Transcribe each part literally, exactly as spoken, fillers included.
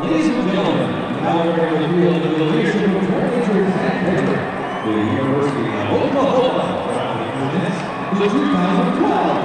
Ladies and gentlemen, now we're going to reveal the leadership of Andrew Sandberg, the University of Oklahoma, for the two thousand twelve.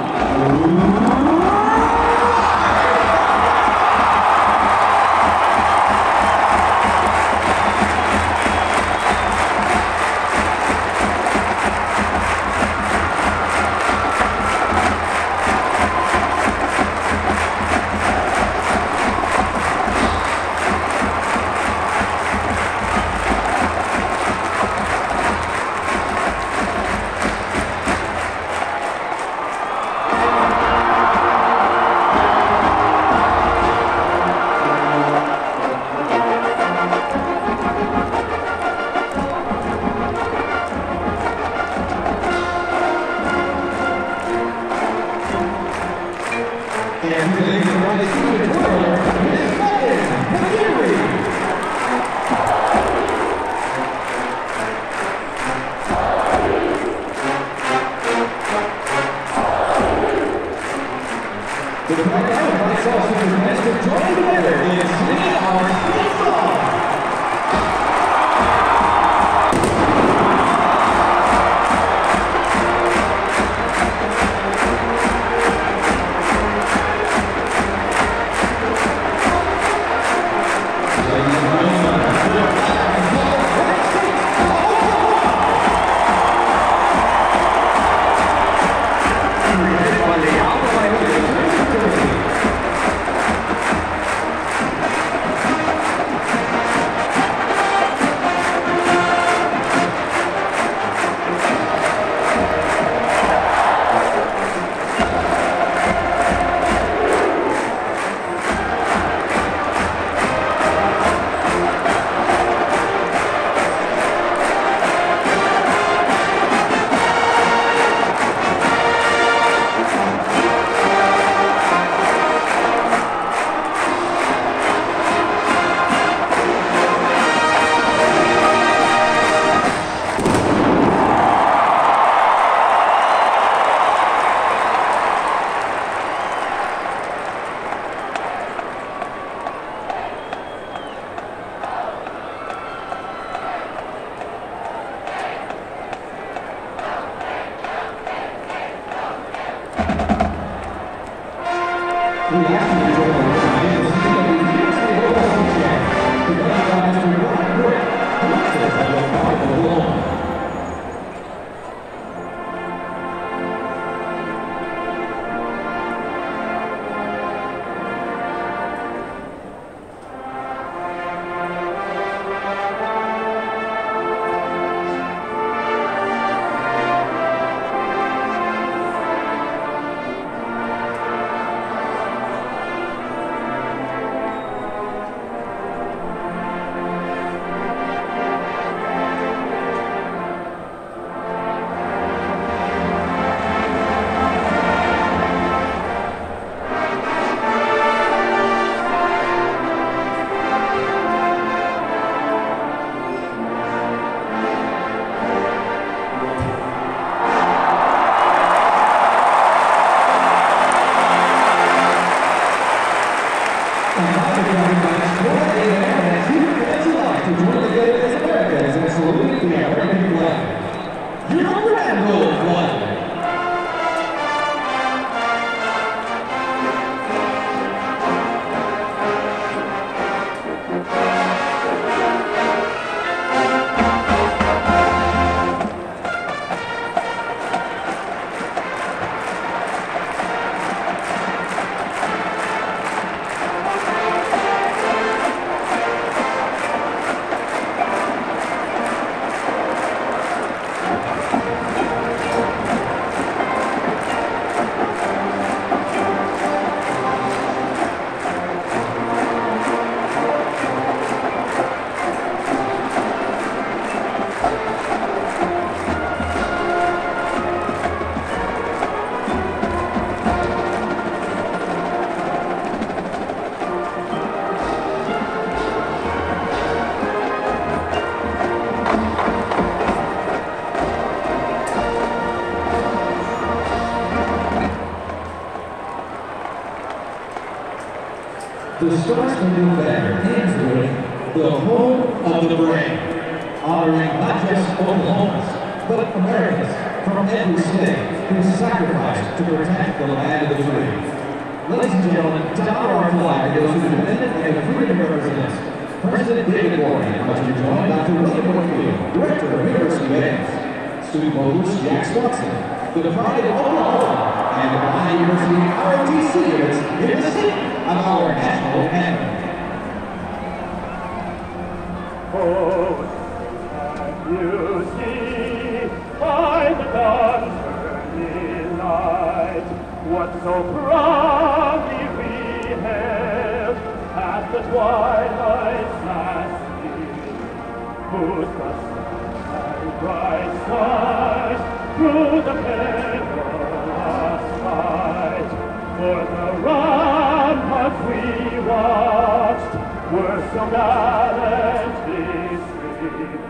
the start of November ends with the home of the brave, honoring not just Oklahomans, but Americans from every state who sacrificed to protect the land of the free. Ladies and gentlemen, to honor our flag goes to the defendant and freedom representative, President David Morgan, and I'd like to join Doctor William Murphy, Director of the University of Oklahoma, student voters Jack Swanson, the pride of Oklahoma, and the University of R T C is in the city of our national anthem. Oh, can you see by the dawn's early light what so proudly we hailed at the twilight's last gleam, whose and bright stars through the pale for the ramparts we watched were so gallantly streamed,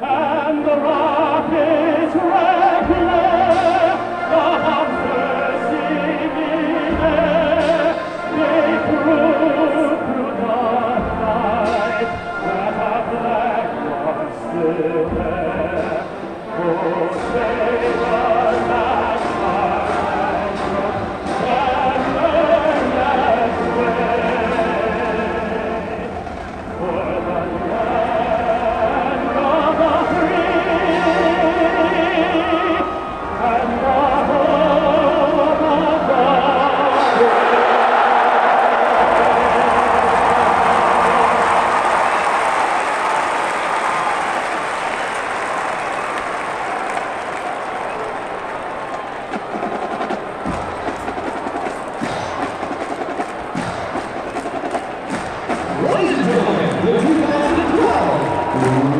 and the rockets regular, the hoppers singing air, they proved through the night that our flag was still there. Oh, save us now. Thank you.